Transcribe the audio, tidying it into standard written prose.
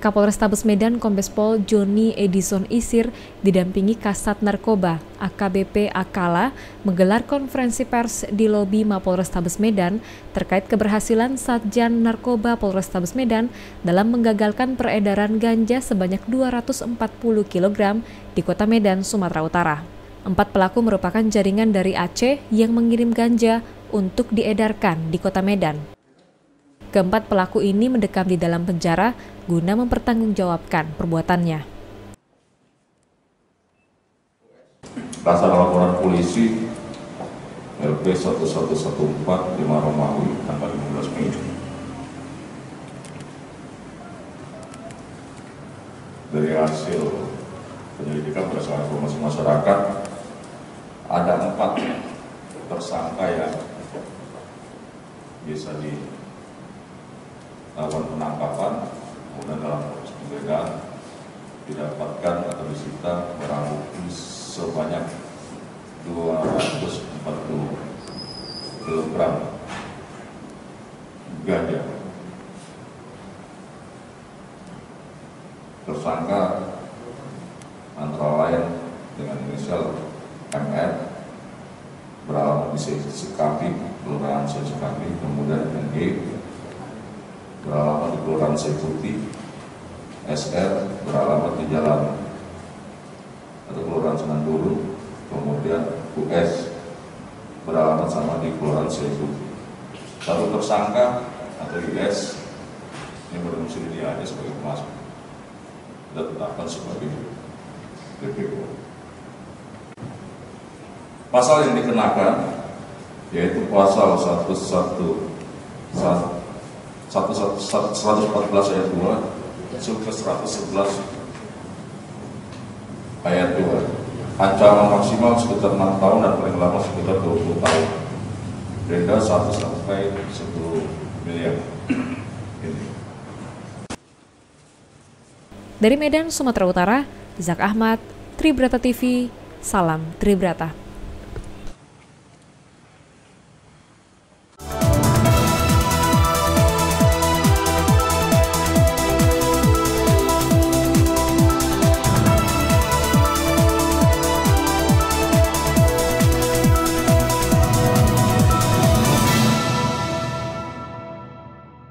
Kapolrestabes Medan Kombes Pol Johnny Eddizon Isir didampingi Kasat Narkoba AKBP Akala menggelar konferensi pers di lobi Mapolrestabes Medan terkait keberhasilan Satjan Narkoba Polrestabes Medan dalam menggagalkan peredaran ganja sebanyak 240 kg di Kota Medan, Sumatera Utara. 4 pelaku merupakan jaringan dari Aceh yang mengirim ganja untuk diedarkan di Kota Medan. Keempat pelaku ini mendekam di dalam penjara guna mempertanggungjawabkan perbuatannya. Berdasarkan laporan polisi LP 11145 Romawi tanggal 15 Mei. Dari hasil penyelidikan berdasarkan informasi masyarakat, ada 4 tersangka yang bisa di lakukan penangkapan, kemudian dalam proses penggeledahan didapatkan atau disita barang bukti sebanyak 240 kg ganja. Tersangka antara lain dengan inisial MR beralamat di Sekapi, Kelurahan Sekapi, kemudian NG beralamat di Kelurahan Sekuti, SR beralamat di Jalan atau Kelurahan Senanduru, kemudian US beralamat sama di Kelurahan Sekuti. Satu tersangka atau US yang berdomisili di Aceh sebagai pemasok dan ditetapkan sebagai DPO. Pasal yang dikenakan yaitu pasal 114 ayat 2 sampai 111 ayat 2, ancaman maksimal sekitar 6 tahun dan paling lama sekitar 20 tahun, denda 1 sampai 10 miliar. Dari Medan, Sumatera Utara, Zak Ahmad, Tribrata TV, salam Tribrata.